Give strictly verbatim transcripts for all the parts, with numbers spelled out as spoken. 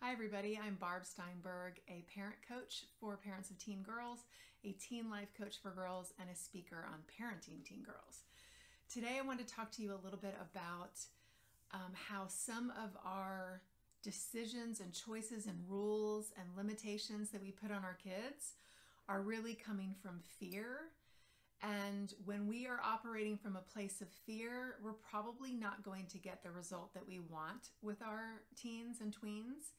Hi everybody, I'm Barb Steinberg, a parent coach for parents of teen girls, a teen life coach for girls, and a speaker on parenting teen girls. Today I want to talk to you a little bit about um, how some of our decisions and choices and rules and limitations that we put on our kids are really coming from fear. And when we are operating from a place of fear, we're probably not going to get the result that we want with our teens and tweens.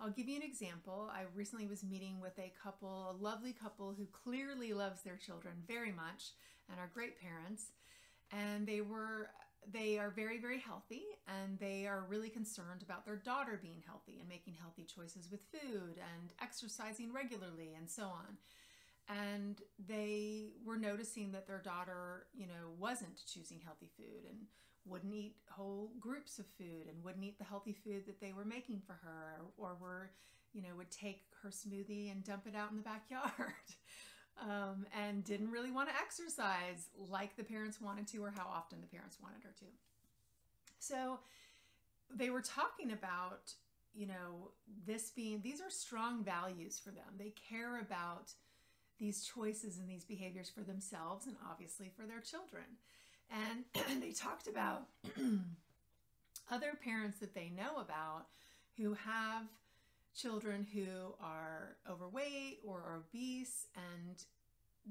I'll give you an example. I recently was meeting with a couple, a lovely couple who clearly loves their children very much and are great parents. And they were, they are very, very healthy, and they are really concerned about their daughter being healthy and making healthy choices with food and exercising regularly and so on. And they were noticing that their daughter, you know, wasn't choosing healthy food and wouldn't eat whole groups of food and wouldn't eat the healthy food that they were making for her, or, or were, you know, would take her smoothie and dump it out in the backyard um, and didn't really want to exercise like the parents wanted to or how often the parents wanted her to. So they were talking about, you know, this being, these are strong values for them. They care about these choices and these behaviors for themselves and obviously for their children. And, and they talked about other parents that they know about who have children who are overweight or obese, and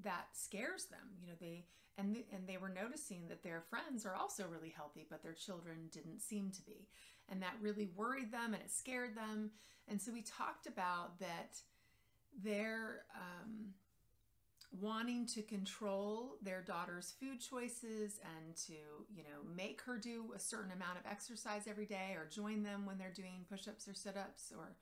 that scares them. You know, they and th and they were noticing that their friends are also really healthy, but their children didn't seem to be. And that really worried them and it scared them. And so we talked about that their um, wanting to control their daughter's food choices and to, you know, make her do a certain amount of exercise every day or join them when they're doing push-ups or sit-ups or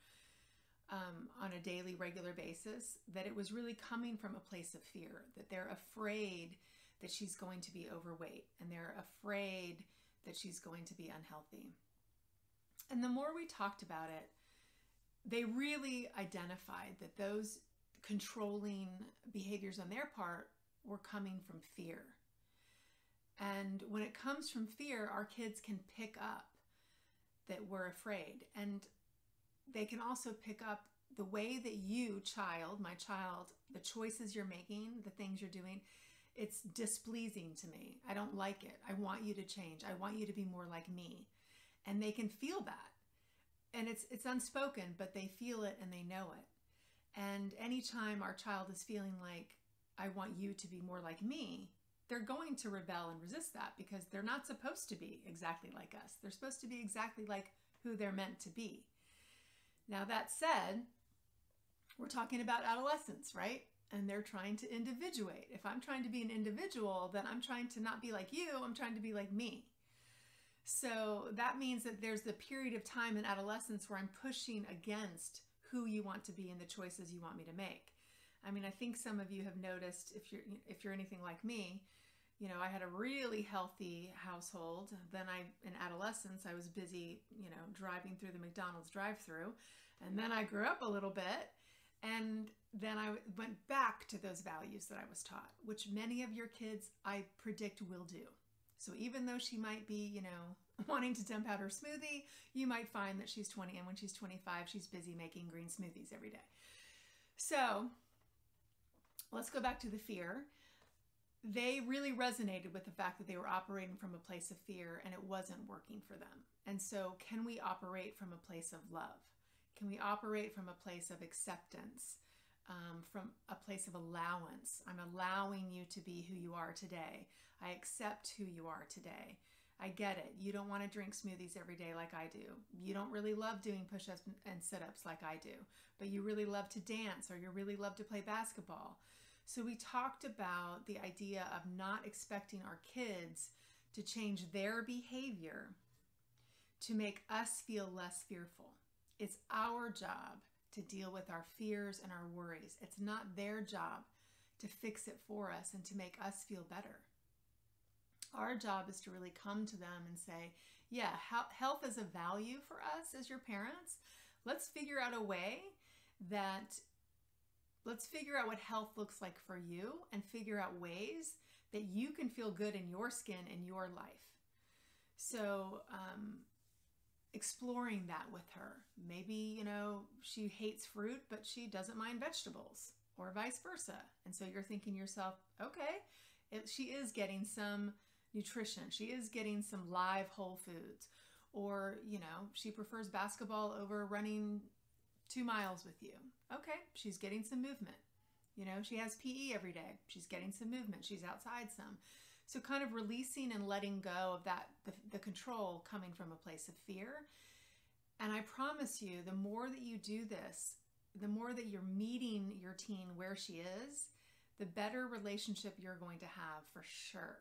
um, on a daily, regular basis, that it was really coming from a place of fear, that they're afraid that she's going to be overweight and they're afraid that she's going to be unhealthy. And the more we talked about it, they really identified that those controlling behaviors on their part were coming from fear. And when it comes from fear, our kids can pick up that we're afraid. And they can also pick up the way that you, child, my child, the choices you're making, the things you're doing, it's displeasing to me. I don't like it. I want you to change. I want you to be more like me. And they can feel that. And it's it's unspoken, but they feel it and they know it. And anytime our child is feeling like, I want you to be more like me, they're going to rebel and resist that, because they're not supposed to be exactly like us. They're supposed to be exactly like who they're meant to be. Now that said, we're talking about adolescence, right? And they're trying to individuate. If I'm trying to be an individual, then I'm trying to not be like you, I'm trying to be like me. So that means that there's the period of time in adolescence where I'm pushing against who you want to be and the choices you want me to make. I mean, I think some of you have noticed, if you're, if you're anything like me, you know, I had a really healthy household. Then I, in adolescence, I was busy, you know, driving through the McDonald's drive-thru. And then I grew up a little bit. And then I went back to those values that I was taught, which many of your kids, I predict, will do. So even though she might be, you know, wanting to dump out her smoothie, you might find that she's twenty, and when she's twenty-five, she's busy making green smoothies every day. So let's go back to the fear. They really resonated with the fact that they were operating from a place of fear and it wasn't working for them. And so can we operate from a place of love? Can we operate from a place of acceptance, um, from a place of allowance? I'm allowing you to be who you are today. I accept who you are today. I get it. You don't want to drink smoothies every day like I do. You don't really love doing push-ups and sit-ups like I do, but you really love to dance, or you really love to play basketball. So we talked about the idea of not expecting our kids to change their behavior to make us feel less fearful. It's our job to deal with our fears and our worries. It's not their job to fix it for us and to make us feel better. Our job is to really come to them and say, yeah, health is a value for us as your parents. Let's figure out a way that, let's figure out what health looks like for you and figure out ways that you can feel good in your skin and your life. So um, exploring that with her. Maybe, you know, she hates fruit, but she doesn't mind vegetables, or vice versa. And so you're thinking to yourself, okay, it, she is getting some nutrition. She is getting some live whole foods. Or, you know, she prefers basketball over running two miles with you. Okay, she's getting some movement. You know, she has P E every day. She's getting some movement. She's outside some. So kind of releasing and letting go of that, the, the control coming from a place of fear. And I promise you, the more that you do this, the more that you're meeting your teen where she is, the better relationship you're going to have, for sure.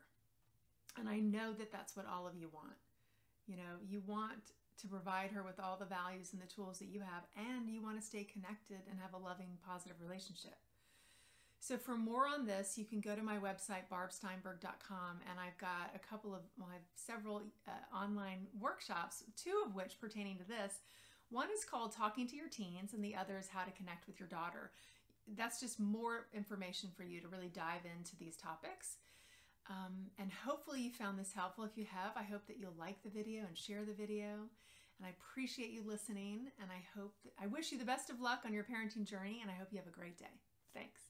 And I know that that's what all of you want. You know, you want to provide her with all the values and the tools that you have, and you want to stay connected and have a loving, positive relationship. So for more on this, you can go to my website, barb steinberg dot com, and I've got a couple of, well, I have several uh, online workshops, two of which pertaining to this. One is called Talking to Your Teens, and the other is How to Connect with Your Daughter. That's just more information for you to really dive into these topics. Um, and hopefully you found this helpful. If you have, I hope that you'll like the video and share the video. And I appreciate you listening, and I hope that, I wish you the best of luck on your parenting journey, and I hope you have a great day. Thanks.